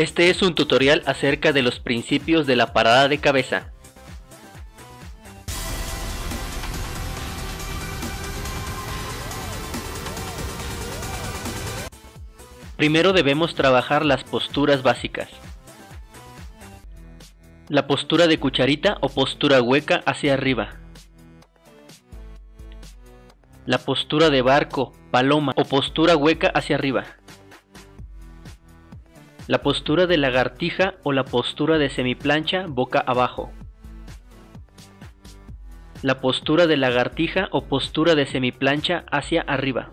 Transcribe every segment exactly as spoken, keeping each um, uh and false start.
Este es un tutorial acerca de los principios de la parada de cabeza. Primero debemos trabajar las posturas básicas. La postura de cucharita o postura hueca hacia arriba. La postura de barco, paloma o postura hueca hacia arriba. La postura de lagartija o la postura de semiplancha boca abajo. La postura de lagartija o postura de semiplancha hacia arriba.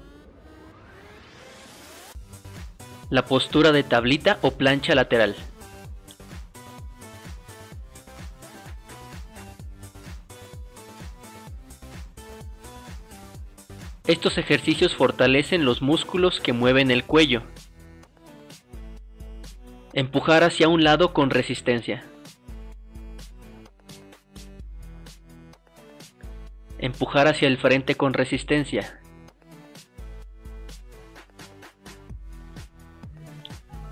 La postura de tablita o plancha lateral. Estos ejercicios fortalecen los músculos que mueven el cuello. Empujar hacia un lado con resistencia. Empujar hacia el frente con resistencia.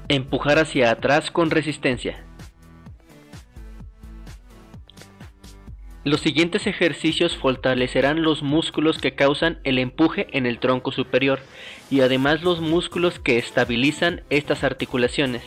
Empujar hacia atrás con resistencia. Los siguientes ejercicios fortalecerán los músculos que causan el empuje en el tronco superior y además los músculos que estabilizan estas articulaciones.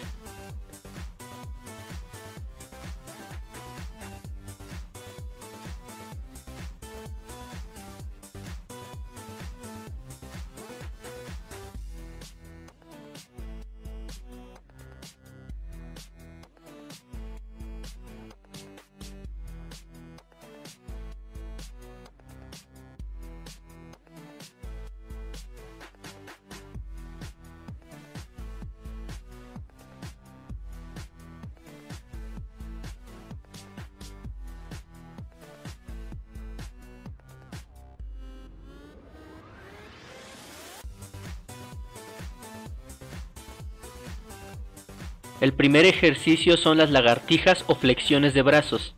El primer ejercicio son las lagartijas o flexiones de brazos.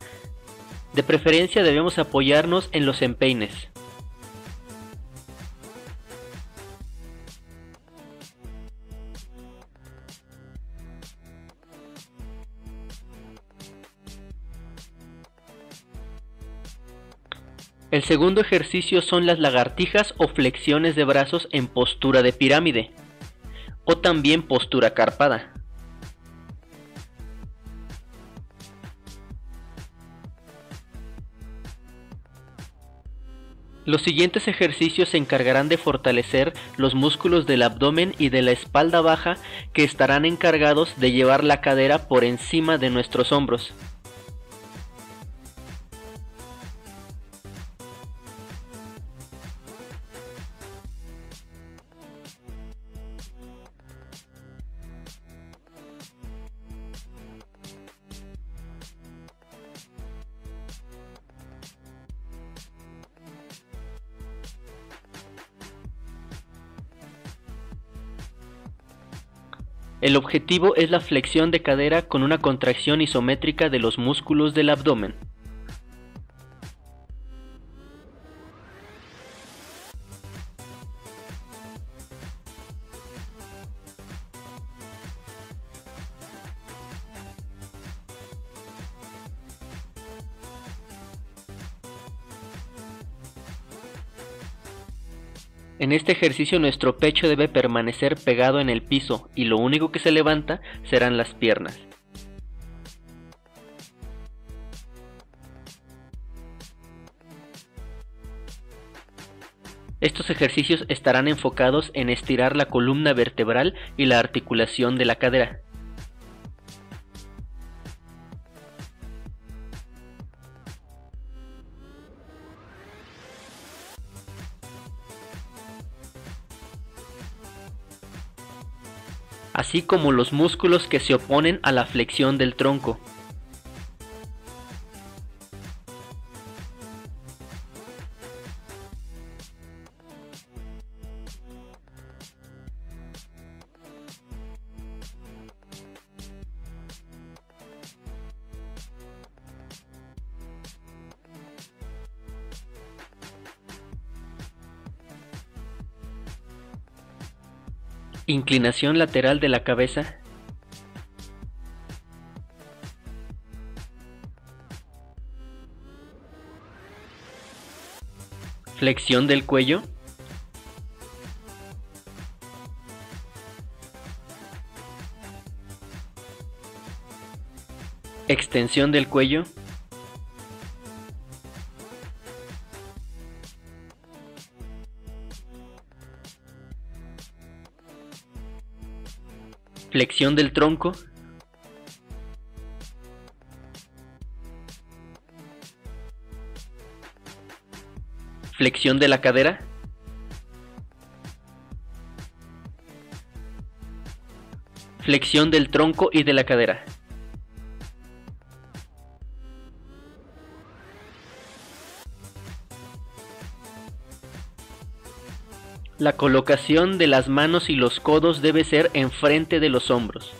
De preferencia debemos apoyarnos en los empeines. El segundo ejercicio son las lagartijas o flexiones de brazos en postura de pirámide, o también postura carpada. Los siguientes ejercicios se encargarán de fortalecer los músculos del abdomen y de la espalda baja que estarán encargados de llevar la cadera por encima de nuestros hombros. El objetivo es la flexión de cadera con una contracción isométrica de los músculos del abdomen. En este ejercicio nuestro pecho debe permanecer pegado en el piso y lo único que se levanta serán las piernas. Estos ejercicios estarán enfocados en estirar la columna vertebral y la articulación de la cadera. Así como los músculos que se oponen a la flexión del tronco. Inclinación lateral de la cabeza. flexión del cuello. Extensión del cuello. Flexión del tronco. Flexión de la cadera. Flexión del tronco y de la cadera. La colocación de las manos y los codos debe ser enfrente de los hombros.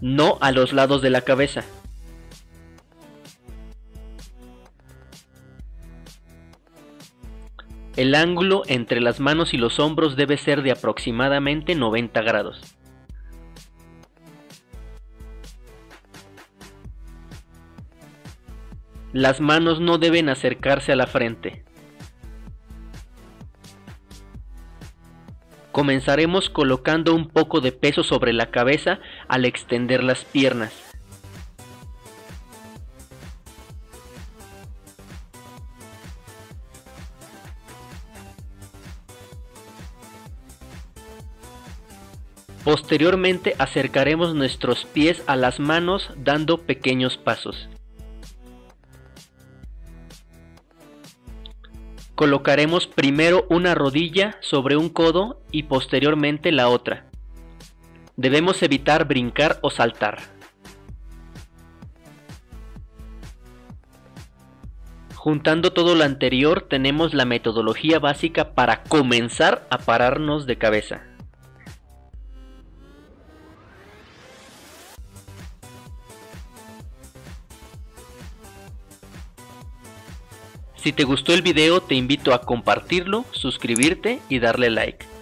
No a los lados de la cabeza. El ángulo entre las manos y los hombros debe ser de aproximadamente noventa grados. Las manos no deben acercarse a la frente. Comenzaremos colocando un poco de peso sobre la cabeza al extender las piernas. Posteriormente acercaremos nuestros pies a las manos dando pequeños pasos. Colocaremos primero una rodilla sobre un codo y posteriormente la otra. Debemos evitar brincar o saltar. Juntando todo lo anterior, tenemos la metodología básica para comenzar a pararnos de cabeza. Si te gustó el video, te invito a compartirlo, suscribirte y darle like.